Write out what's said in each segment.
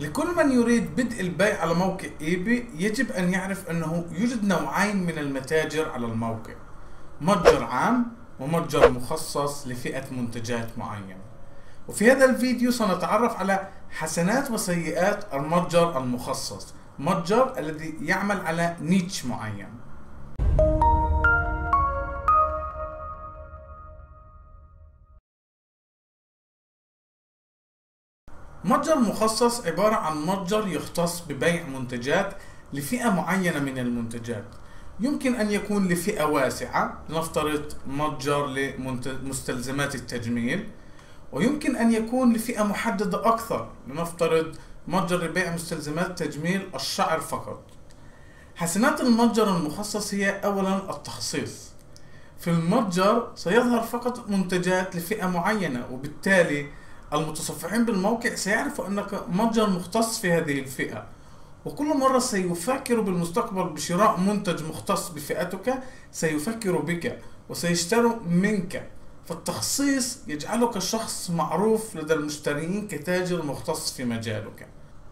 لكل من يريد بدء البيع على موقع ايباي يجب أن يعرف أنه يوجد نوعين من المتاجر على الموقع، متجر عام ومتجر مخصص لفئة منتجات معينة. وفي هذا الفيديو سنتعرف على حسنات وسيئات المتجر المخصص، متجر الذي يعمل على نيتش معين. متجر مخصص عبارة عن متجر يختص ببيع منتجات لفئة معينة من المنتجات، يمكن أن يكون لفئة واسعة، لنفترض متجر لمستلزمات التجميل، ويمكن أن يكون لفئة محددة أكثر، لنفترض متجر لبيع مستلزمات تجميل الشعر فقط. حسنات المتجر المخصص هي أولا التخصيص، في المتجر سيظهر فقط منتجات لفئة معينة، وبالتالي المتصفحين بالموقع سيعرفوا أنك متجر مختص في هذه الفئة، وكل مرة سيفكروا بالمستقبل بشراء منتج مختص بفئتك سيفكروا بك وسيشتروا منك. فالتخصيص يجعلك شخص معروف لدى المشترين كتاجر مختص في مجالك.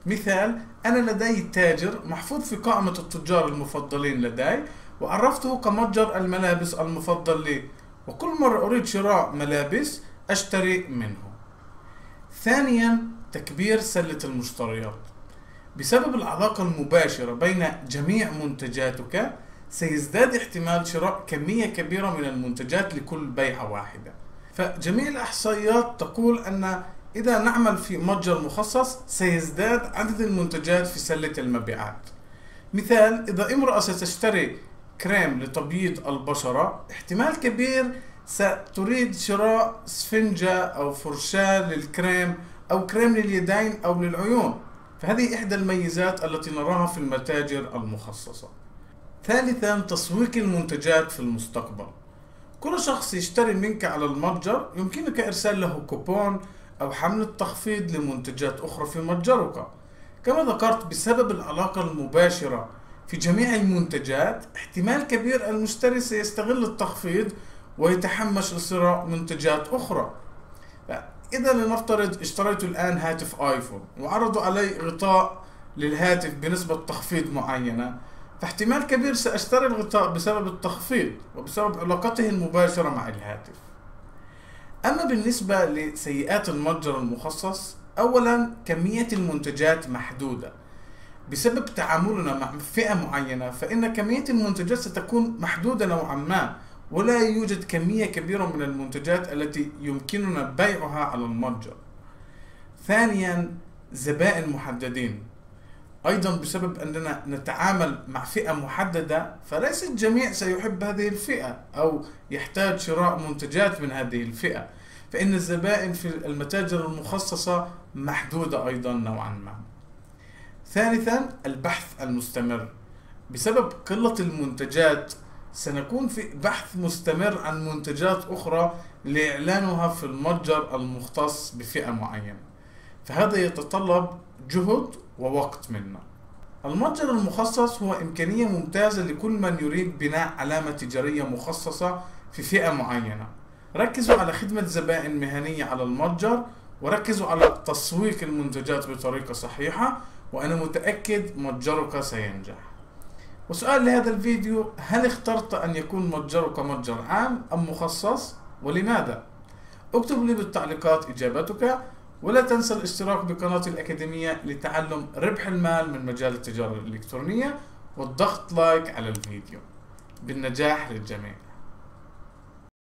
مثال، أنا لدي تاجر محفوظ في قائمة التجار المفضلين لدي وعرفته كمتجر الملابس المفضل لي، وكل مرة أريد شراء ملابس أشتري منه. ثانيا، تكبير سلة المشتريات، بسبب العلاقة المباشرة بين جميع منتجاتك سيزداد احتمال شراء كمية كبيرة من المنتجات لكل بيعة واحدة. فجميع الإحصائيات تقول أن إذا نعمل في متجر مخصص سيزداد عدد المنتجات في سلة المبيعات. مثال، إذا امرأة ستشتري كريم لتبييض البشرة احتمال كبير ستريد شراء اسفنجة أو فرشاة للكريم أو كريم لليدين أو للعيون، فهذه إحدى الميزات التي نراها في المتاجر المخصصة. ثالثا، تسويق المنتجات في المستقبل، كل شخص يشتري منك على المتجر يمكنك إرسال له كوبون أو حملة تخفيض لمنتجات أخرى في متجرك. كما ذكرت، بسبب العلاقة المباشرة في جميع المنتجات احتمال كبير المشتري سيستغل التخفيض ويتحمس لشراء منتجات أخرى. إذا لنفترض اشتريت الآن هاتف آيفون وعرضوا علي غطاء للهاتف بنسبة تخفيض معينة، فاحتمال كبير سأشتري الغطاء بسبب التخفيض وبسبب علاقته المباشرة مع الهاتف. أما بالنسبة لسيئات المتجر المخصص، أولا كمية المنتجات محدودة، بسبب تعاملنا مع فئة معينة فإن كمية المنتجات ستكون محدودة نوعا ما، ولا يوجد كمية كبيرة من المنتجات التي يمكننا بيعها على المتجر. ثانيا، زبائن محددين، أيضا بسبب أننا نتعامل مع فئة محددة فليس الجميع سيحب هذه الفئة أو يحتاج شراء منتجات من هذه الفئة، فإن الزبائن في المتاجر المخصصة محدودة أيضا نوعا ما. ثالثا، البحث المستمر، بسبب قلة المنتجات سنكون في بحث مستمر عن منتجات أخرى لإعلانها في المتجر المختص بفئة معينة، فهذا يتطلب جهد ووقت منا. المتجر المخصص هو إمكانية ممتازة لكل من يريد بناء علامة تجارية مخصصة في فئة معينة. ركزوا على خدمة زبائن مهنية على المتجر، وركزوا على تسويق المنتجات بطريقة صحيحة، وأنا متأكد متجرك سينجح. وسؤال لهذا الفيديو، هل اخترت أن يكون متجرك متجر عام أم مخصص ولماذا؟ اكتب لي بالتعليقات إجابتك، ولا تنسى الاشتراك بقناة الأكاديمية لتعلم ربح المال من مجال التجارة الإلكترونية، والضغط لايك على الفيديو. بالنجاح للجميع.